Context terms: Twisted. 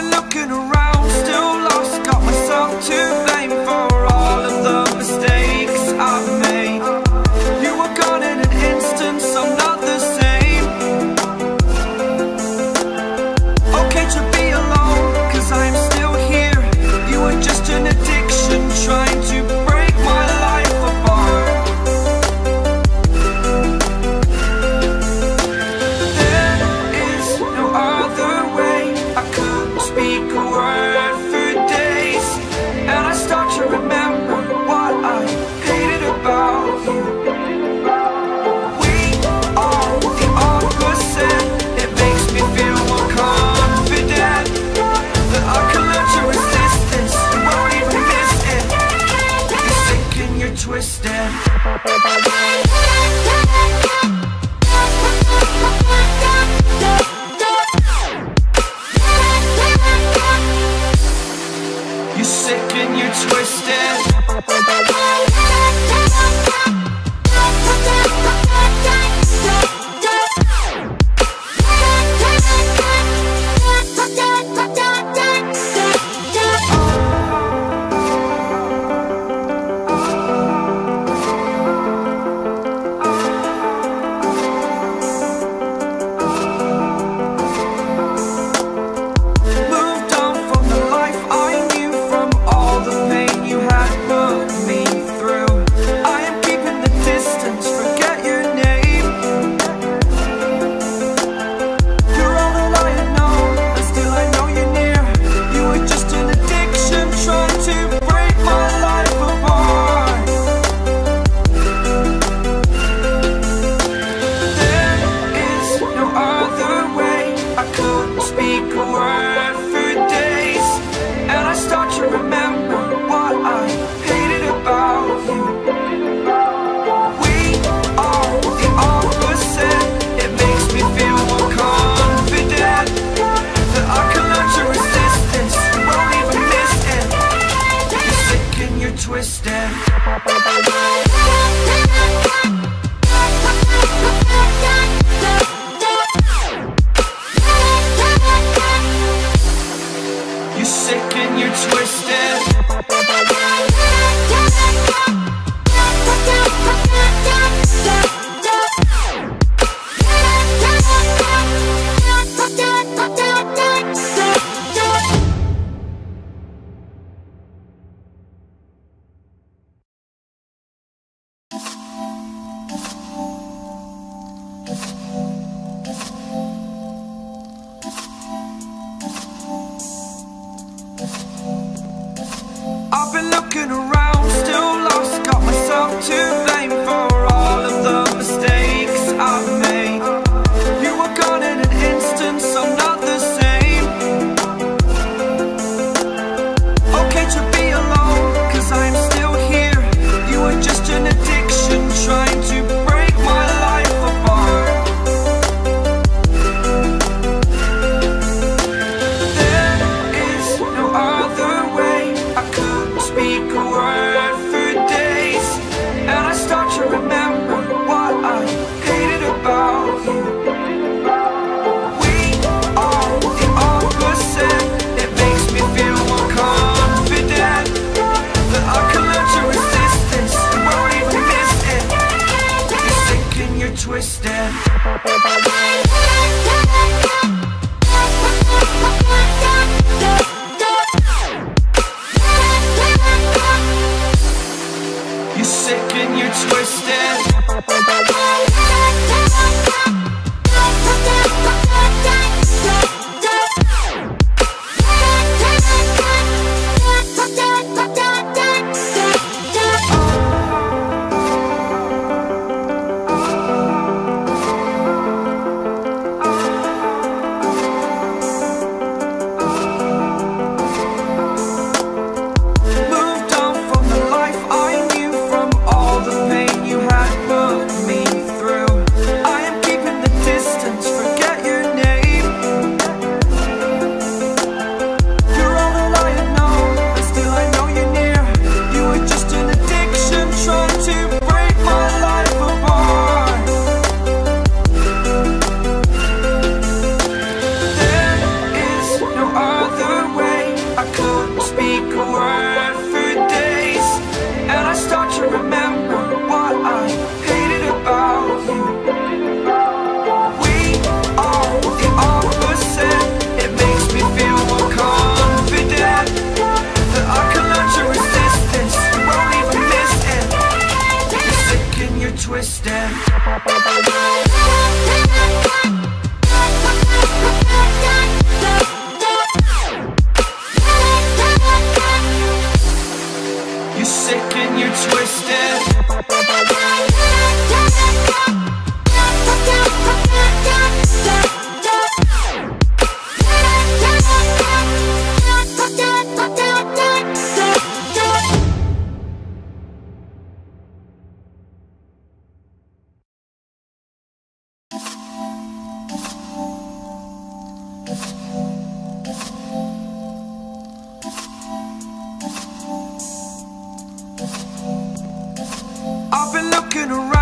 been looking around, still lost, got myself to blame for all of the mistakes I've made. You were gone in an instant, so I'm not the same. Oh, can't you be alone, 'cause I'm still here. You were just an addiction, trying to break my life apart. There is no other way. I couldn't speak a word for days, and I start to remember what I hated about you. We are the opposite. It makes me feel more confident that I can learn to resist this. You won't even miss it. You're sick and you're twisted. You're sick and you're twisted. You're sick and you're twisted. I've been looking around, still lost, got myself to blame for all of the mistakes I've made. You were gone in an instant, so I'm not the same. Oh, can't you be alone, 'cause I'm still here. You were just an addiction, trying to break my life apart. There is no other way. I could speak a word for days, and I start to remember what I hated about you. We are the opposite. It makes me feel more confident that I can learn to resist this. You won't even miss it. You're sick and you're twisted. You're sick and you're twisted. Moved on from the life I knew, from all the pain you had put me You're sick and you're twisted. I've been looking around.